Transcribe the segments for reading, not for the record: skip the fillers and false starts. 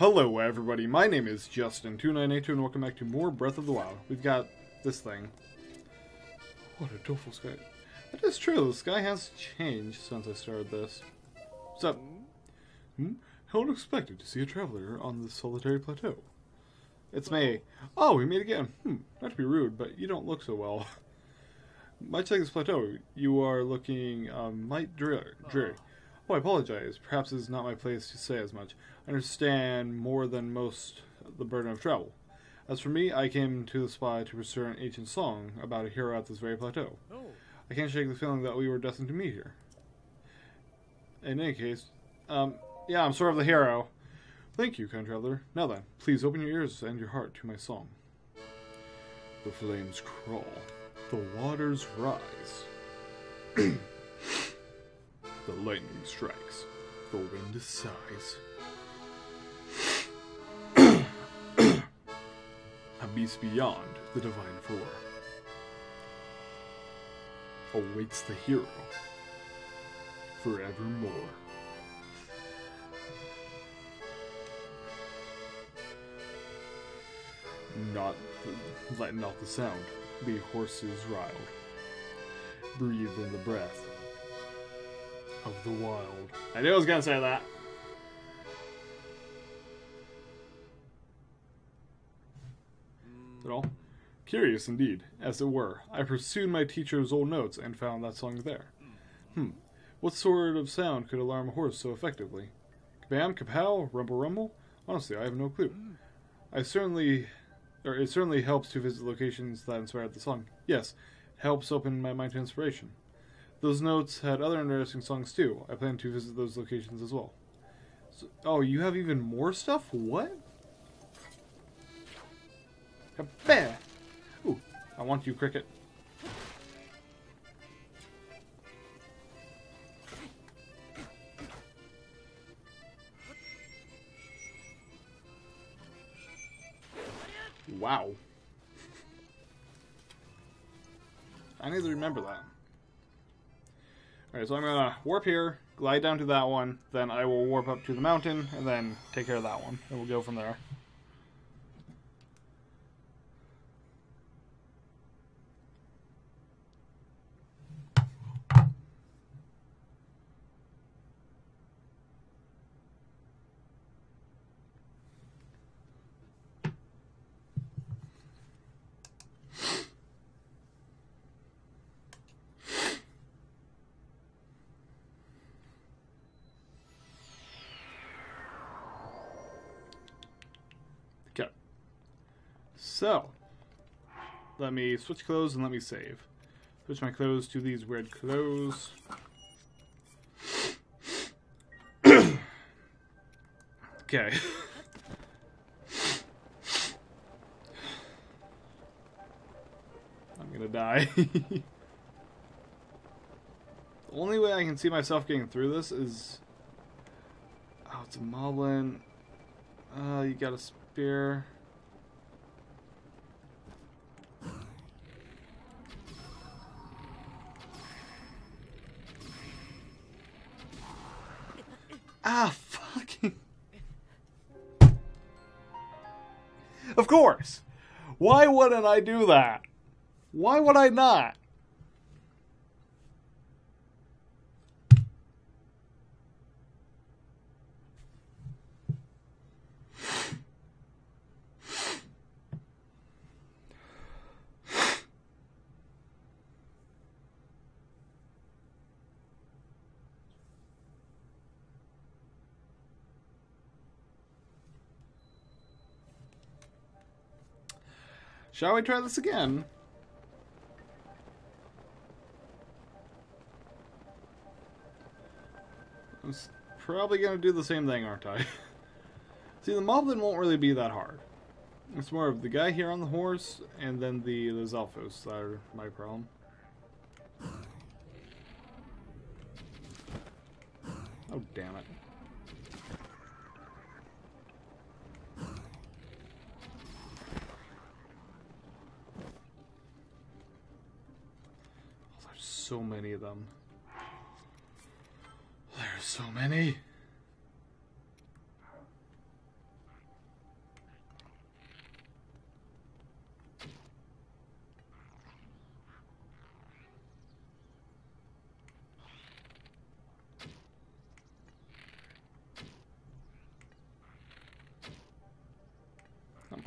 Hello everybody, my name is Justin2982 and welcome back to more Breath of the Wild. We've got this thing. What a beautiful sky. That is true, the sky has changed since I started this. What's up? How unexpected to see a traveler on this solitary plateau. It's me. Oh, we meet again. Not to be rude, but you don't look so well. Much like this plateau, you are looking light dreary. Oh, I apologize. Perhaps it's not my place to say as much. I understand more than most the burden of travel. As for me, I came to the spot to pursue an ancient song about a hero at this very plateau. Oh. I can't shake the feeling that we were destined to meet here. In any case, yeah, I'm sort of the hero. Thank you, kind traveler. Now then, please open your ears and your heart to my song. The flames crawl. The waters rise. The lightning strikes. The wind sighs. A beast beyond the divine floor awaits the hero forevermore. Not letting off the sound, the horses riled. Breathe in the breath of the wild. I knew I was gonna say that. Is that all? Curious indeed, as it were, I pursued my teacher's old notes and found that song there. What sort of sound could alarm a horse so effectively? Kabam, kapow, rumble, rumble? Honestly, I have no clue. It certainly helps to visit locations that inspired the song. Yes, it helps open my mind to inspiration. Those notes had other interesting songs too. I plan to visit those locations as well. So, oh, you have even more stuff? What? Kabam! Ooh, I want you, cricket. Wow. I need to remember that. Alright, so I'm gonna warp here, glide down to that one, then I will warp up to the mountain, and then take care of that one, and we'll go from there. So, let me switch clothes and let me save. Switch my clothes to these weird clothes. Okay. I'm gonna die. The only way I can see myself getting through this is... Oh, it's a moblin. You got a spear. Ah, fucking... Of course! Why wouldn't I do that? Why would I not? Shall we try this again? I'm probably gonna do the same thing, aren't I? See, the moblin won't really be that hard. It's more of the guy here on the horse, and then the Zalfos that are my problem. Oh, damn it. So many of them. There's so many.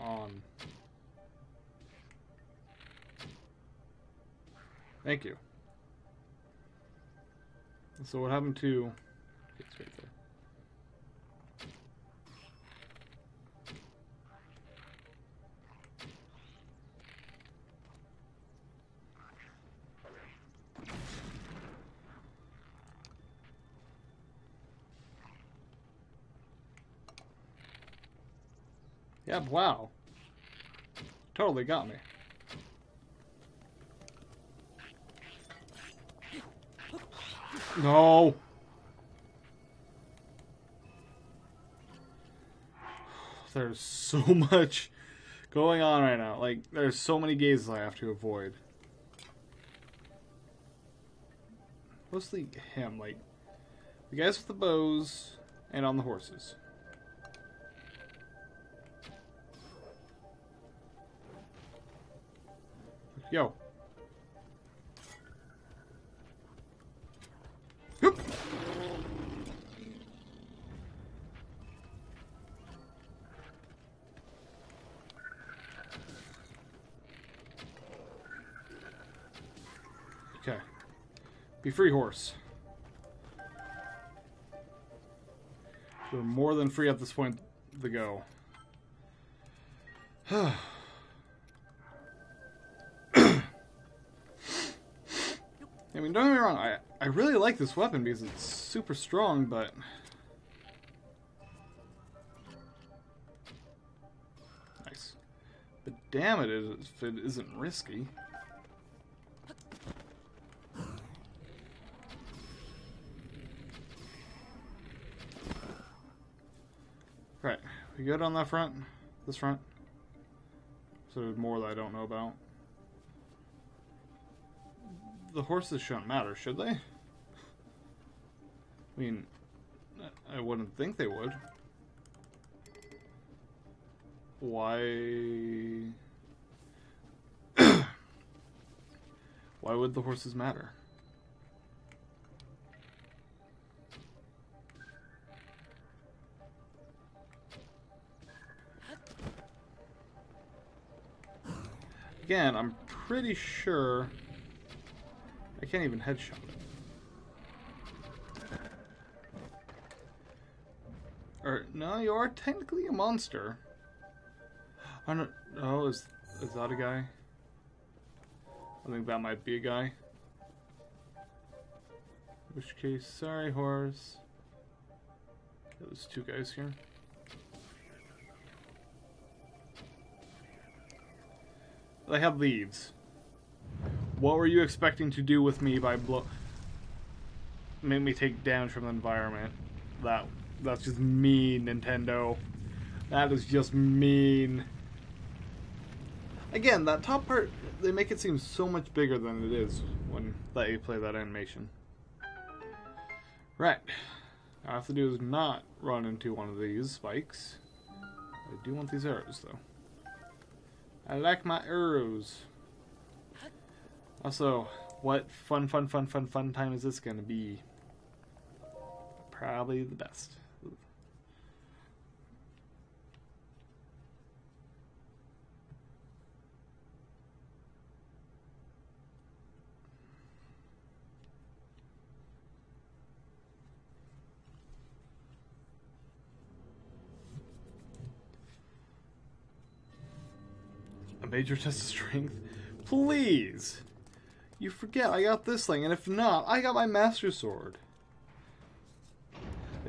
on. Thank you. So what happened to... It's right there. Yep, wow. Totally got me. No. There's so much going on right now. Like, there's so many gazes I have to avoid. Mostly him, like, the guys with the bows and on the horses. Yo. Okay. Be free, horse. We're more than free at this point to go. I mean, don't get me wrong, I really like this weapon because it's super strong, but... Nice. But damn it if it isn't risky. Right, we good on that front? This front? So there's more that I don't know about. The horses shouldn't matter, should they? I mean, I wouldn't think they would. Why? Why would the horses matter? Again, I'm pretty sure... I can't even headshot it. Or no, you are technically a monster. I don't. Oh, is that a guy? I think that might be a guy. In which case, sorry, horse. There's two guys here. They have leaves. What were you expecting to do with me by make me take damage from the environment? That's just mean, Nintendo. That is just mean. Again, that top part, they make it seem so much bigger than it is when that you play that animation. Right. All I have to do is not run into one of these spikes. I do want these arrows, though. I like my arrows. Also, what fun time is this going to be? Probably the best. A major test of strength? Please! You forget I got this thing, and if not, I got my Master Sword.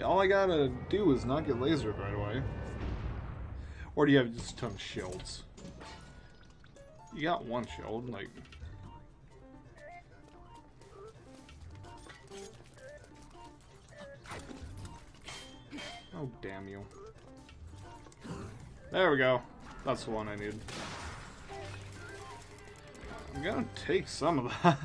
All I gotta do is not get lasered right away. Or do you have just a ton of shields? You got one shield, like... Oh, damn you. There we go. That's the one I needed. I'm gonna take some of that.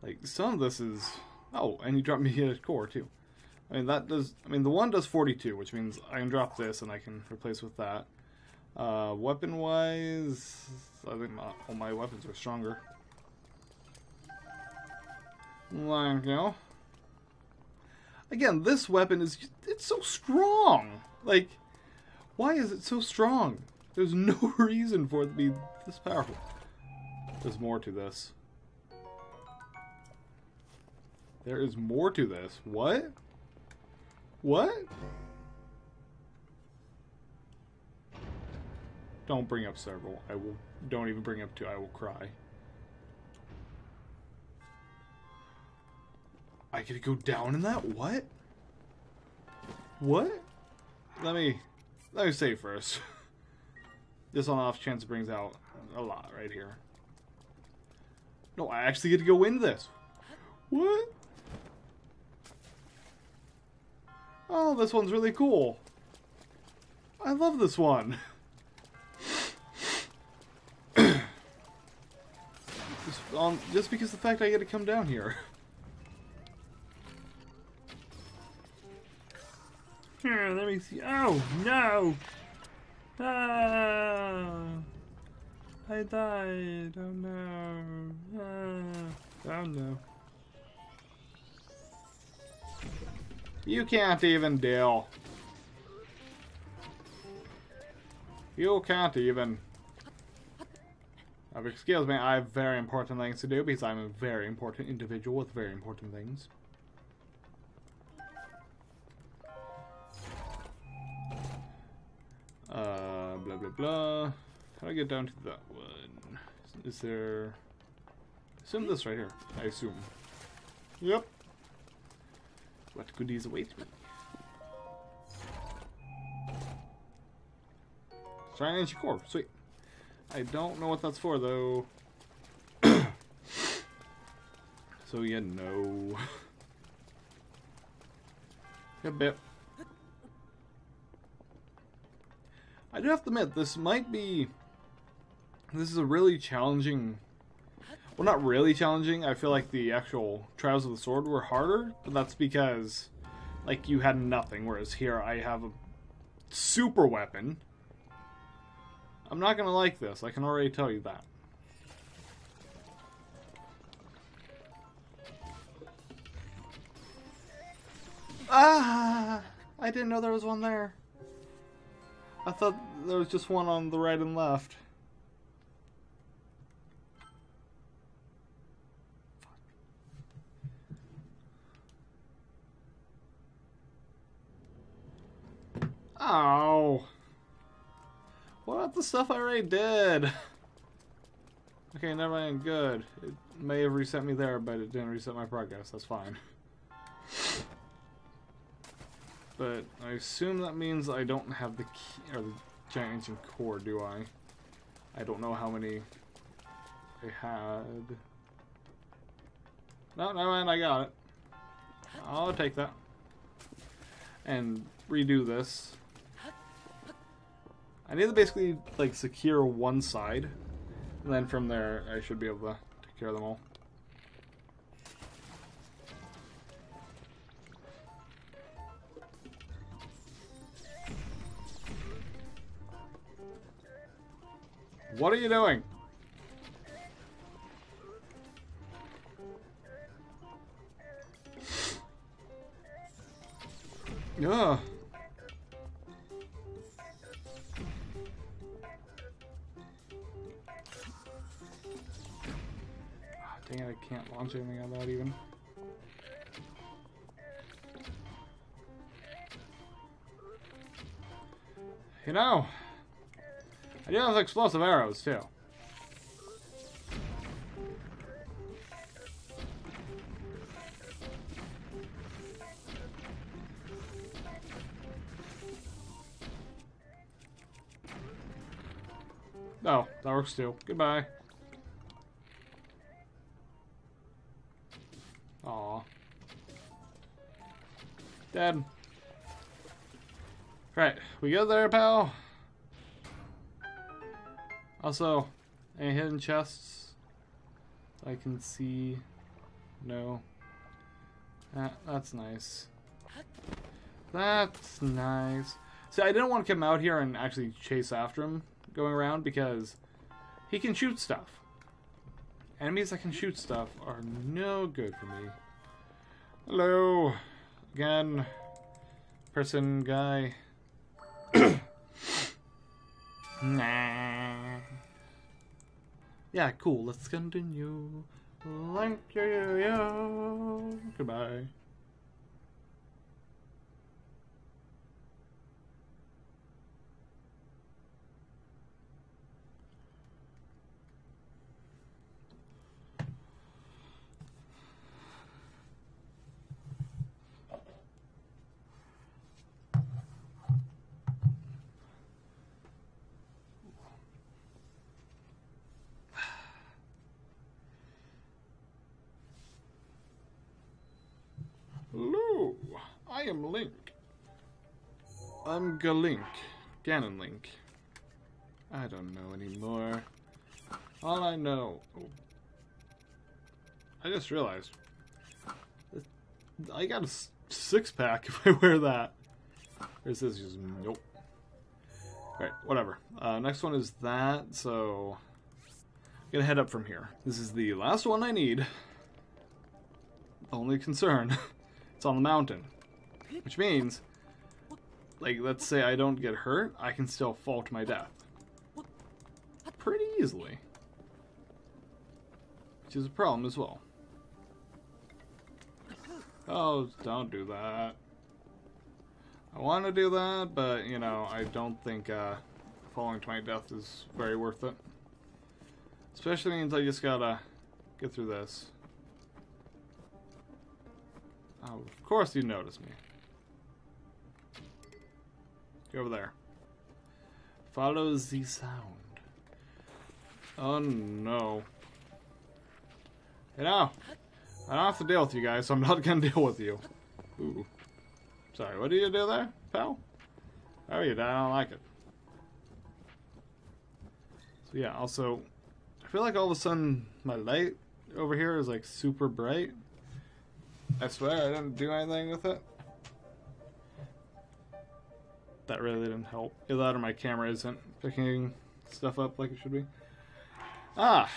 Like, some of this is... Oh, and you dropped me a core, too. I mean, that does... I mean, the one does 42, which means I can drop this and I can replace with that. Weapon-wise... I think all my weapons are stronger. There you go. Again, this weapon is, it's so strong. Like, why is it so strong? There's no reason for it to be this powerful. There's more to this. There is more to this. What? What? Don't bring up several. I will. Don't even bring up two. I will cry. I could go down in that? What? What? Let me save first. This on off chance brings out a lot right here. No, I actually get to go into this. What? Oh, this one's really cool. I love this one. Just because the fact I get to come down here. Here, let me see. Oh, no! Ah, I died. Oh, no. Ah, oh, no. You can't even deal. You can't even. Excuse me, I have very important things to do because I'm a very important individual with very important things. Blah, blah, blah. How do I get down to that one? Is there... Assume this right here. I assume. Yep. What goodies await me? Trying to inch your core. Sweet. I don't know what that's for, though. So, yeah, no. A bit. I do have to admit, this might be... This is a really challenging... Well, not really challenging. I feel like the actual Trials of the Sword were harder, but that's because, like, you had nothing, whereas here I have a super weapon. I'm not gonna like this. I can already tell you that. Ah! I didn't know there was one there. I thought there was just one on the right and left. Oh. What about the stuff I already did? Okay, never mind. Good. It may have reset me there, but it didn't reset my progress. That's fine. But I assume that means I don't have the key or the giant engine core, do I? I don't know how many I had. No, never mind. I got it. I'll take that. And redo this. I need to basically, like, secure one side, and then from there I should be able to take care of them all. What are you doing? Ugh. Dang it, I can't launch anything on that even. You know, I do have explosive arrows too. Oh, that works too. Goodbye. Dead. Right, we go there, pal. Also, any hidden chests I can see? No. That's nice. That's nice. See, I didn't want to come out here and actually chase after him going around because he can shoot stuff. Enemies that can shoot stuff are no good for me. Hello. Again. Person, guy. Nah. Yeah, cool. Let's continue. Thank you. Goodbye. Hello, I am Link. I'm Galink. Ganon Link. I don't know anymore. All I know... Oh. I just realized. I got a six-pack if I wear that. Or is this just... Nope. Alright, whatever. Next one is that, so... I'm gonna head up from here. This is the last one I need. Only concern. On the mountain, which means, like, let's say I don't get hurt, I can still fall to my death pretty easily, which is a problem as well. Oh, don't do that. I want to do that, but you know, I don't think falling to my death is very worth it, especially means I just gotta get through this. Oh, of course you notice me. Go over there. Follows the sound. Oh no. You know, I don't have to deal with you guys, so I'm not gonna deal with you. Ooh. Sorry, what do you do there, pal? Oh, you die, I don't like it. So yeah, also, I feel like all of a sudden my light over here is like super bright. I swear I didn't do anything with it. That really didn't help. Either that or my camera isn't picking stuff up like it should be. Ah!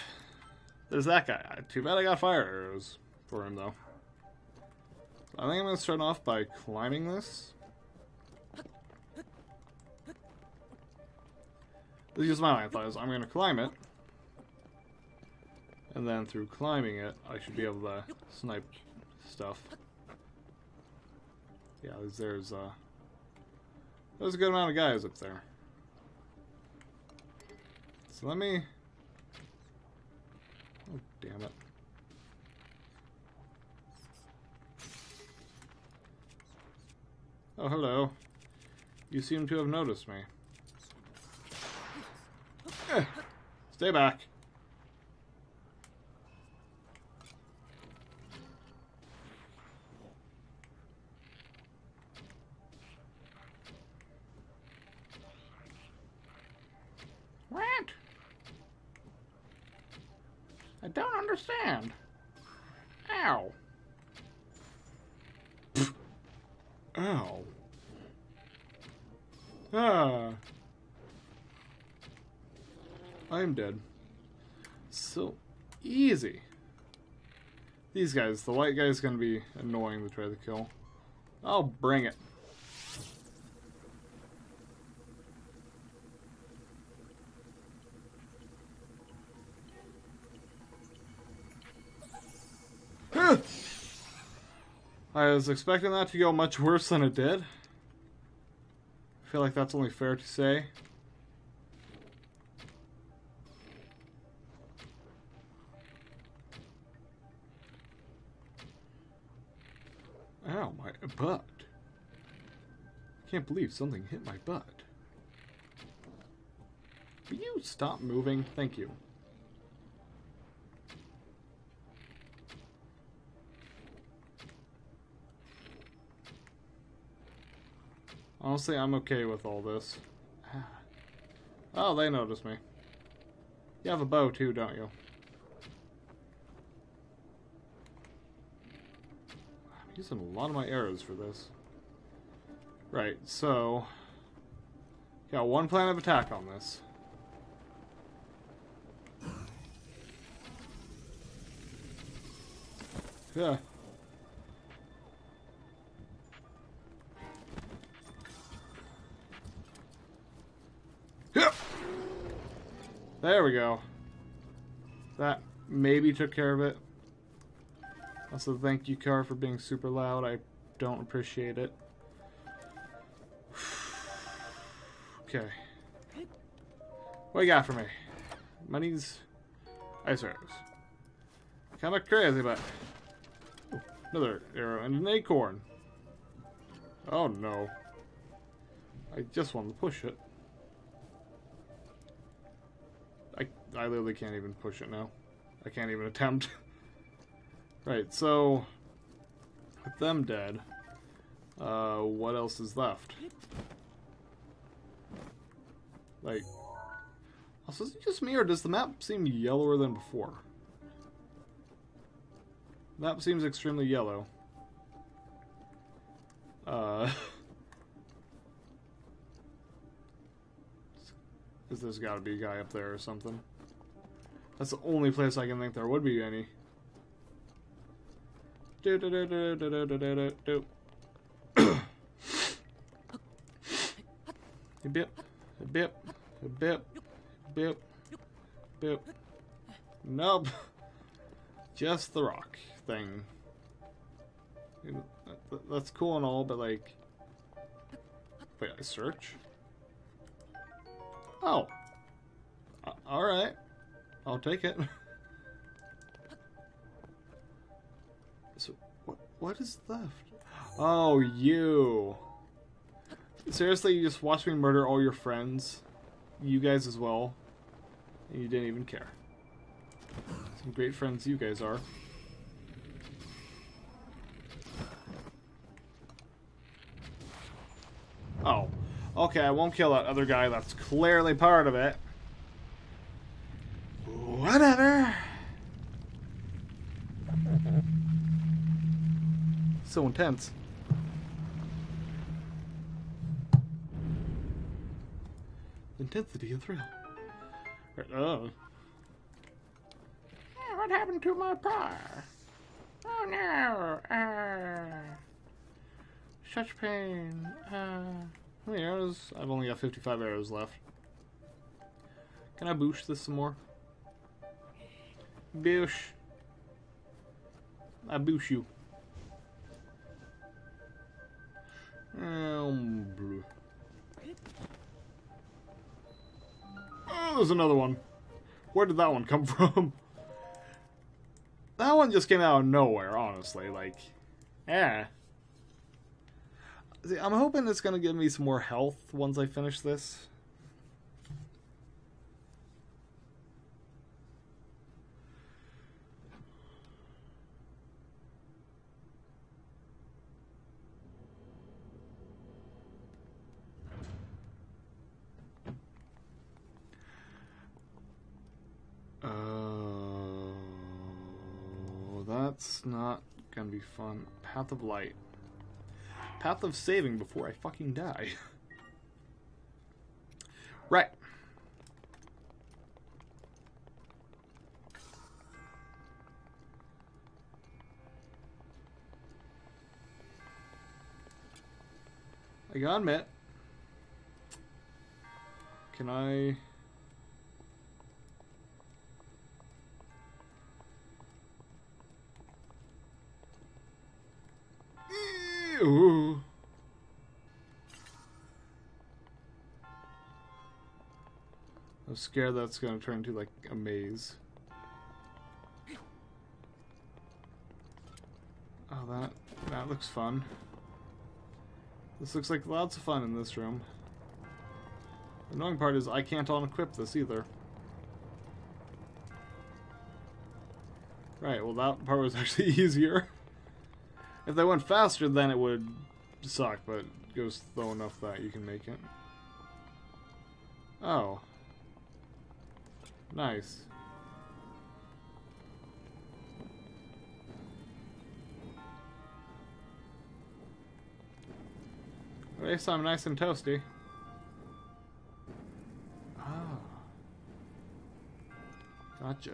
There's that guy. Too bad I got fire arrows for him though. I think I'm going to start off by climbing this. This is my line of thought, is I'm going to climb it. And then through climbing it, I should be able to snipe stuff. Yeah, there's a good amount of guys up there. So let me... Oh, damn it. Oh, hello. You seem to have noticed me. Stay back. I don't understand. Ow. Pfft. Ow. Ah. I'm dead. So easy. These guys, the white guy's gonna be annoying to try to kill. I'll bring it. I was expecting that to go much worse than it did. I feel like that's only fair to say. Ow, my butt. I can't believe something hit my butt. Will you stop moving? Thank you. Honestly, I'm okay with all this. Oh, they noticed me. You have a bow too, don't you? I'm using a lot of my arrows for this. Right, so... Got one plan of attack on this. Yeah. There we go. That maybe took care of it. Also, thank you, Car, for being super loud. I don't appreciate it. Okay. What you got for me? Money's ice arrows. Kind of crazy, but... Ooh, another arrow and an acorn. Oh, no. I just wanted to push it. I literally can't even push it now. I can't even attempt. Right, so... With them dead... what else is left? Like... Also, is it just me, or does the map seem yellower than before? The map seems extremely yellow. There's gotta be a guy up there or something. That's the only place I can think there would be any. A bip, a bip, a bip, bip, bip. Nope. Just the rock thing. That's cool and all, but like... Wait, I search? Oh. Alright. I'll take it. So, what is left? Oh, you. Seriously, you just watched me murder all your friends. You guys as well. And you didn't even care. Some great friends you guys are. Oh. Okay, I won't kill that other guy. That's clearly part of it. Whatever. So intense. Intensity and thrill. Oh. Hey, what happened to my prior? Oh no. Such pain. How many arrows? I've only got 55 arrows left. Can I boosh this some more? Boosh. I boosh you. Oh, there's another one. Where did that one come from? That one just came out of nowhere, honestly. Like, eh. See, I'm hoping it's going to give me some more health once I finish this. Oh, that's not going to be fun. Path of Light. Path of saving before I fucking die. Right. I gotta admit. Can I... Ooh. I'm scared that's going to turn into like a maze. Oh, that looks fun. This looks like lots of fun in this room. The annoying part is I can't unequip this either. Right, well that part was actually easier. If they went faster, then it would suck, but it goes slow enough that you can make it. Oh. Nice. At least I'm nice and toasty. Ah. Gotcha.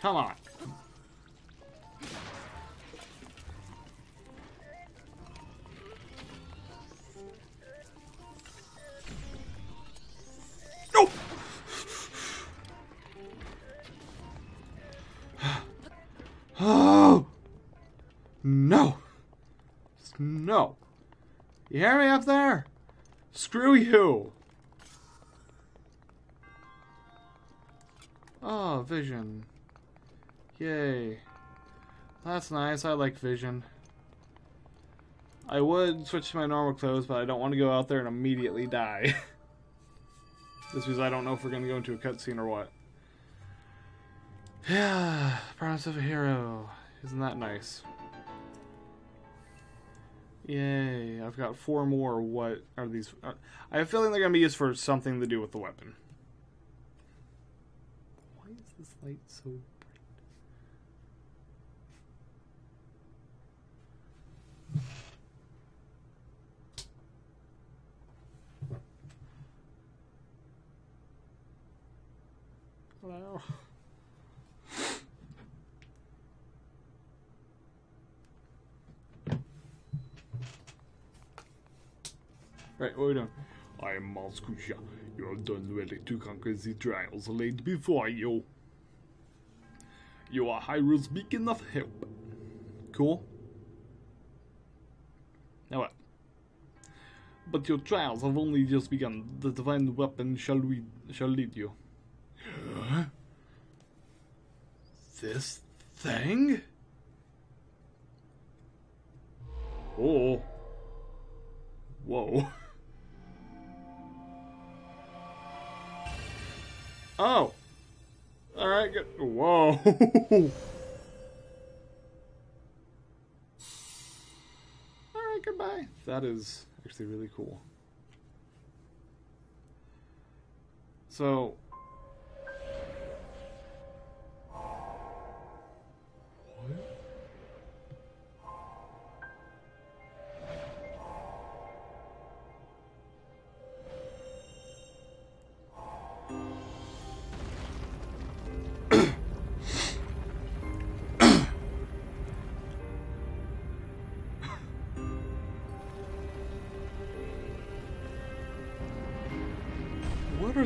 Come on. Oh! No! No! You hear me up there? Screw you! Oh, vision. Yay. That's nice, I like vision. I would switch to my normal clothes, but I don't want to go out there and immediately die. Just because I don't know if we're going to go into a cutscene or what. Yeah, promise of a hero. Isn't that nice? Yay, I've got 4 more. What are these? I have a feeling they're going to be used for something to do with the weapon. Why is this light so bright? Hello. Right, what are we doing? I am Monskusha. You are done ready to conquer the trials laid before you. You are Hyrule's beacon of help. Cool. Now what? But your trials have only just begun. The divine weapon shall lead you. Huh? This thing? Oh. Whoa. Oh. Alright, good. Whoa. Alright, goodbye. That is actually really cool. So... What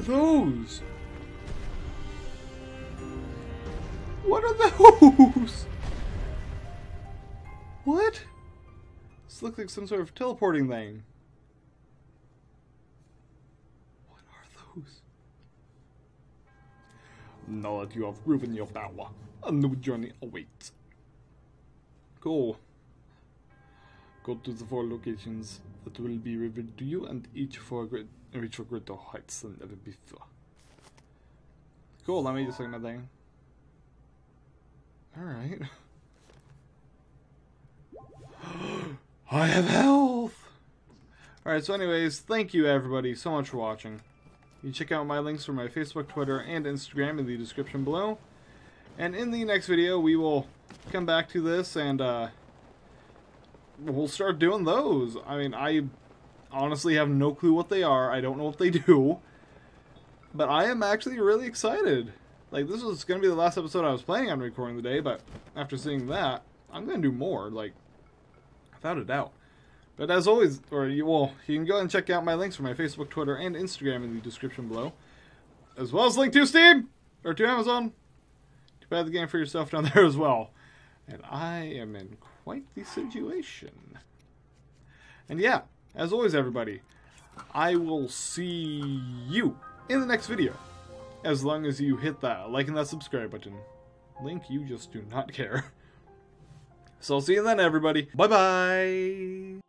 are those? What? This looks like some sort of teleporting thing. What are those? Now that you have proven your power, a new journey awaits. Go to the 4 locations that will be revealed to you, and each for reach for greater heights than ever before. Cool, let me just look at my thing. Alright. I have health! Alright, so anyways, thank you everybody so much for watching. You can check out my links for my Facebook, Twitter, and Instagram in the description below. And in the next video, we will come back to this and we'll start doing those. I mean, I honestly have no clue what they are. I don't know what they do. But I am actually really excited. Like, this was going to be the last episode I was planning on recording today, but after seeing that, I'm going to do more, like, without a doubt. But as always, you can go ahead and check out my links for my Facebook, Twitter, and Instagram in the description below. As well as link to Steam! Or to Amazon. To buy the game for yourself down there as well. And I am in quite the situation. And yeah, as always, everybody, I will see you in the next video. As long as you hit that like and that subscribe button. Link, you just do not care. So I'll see you then, everybody. Bye-bye.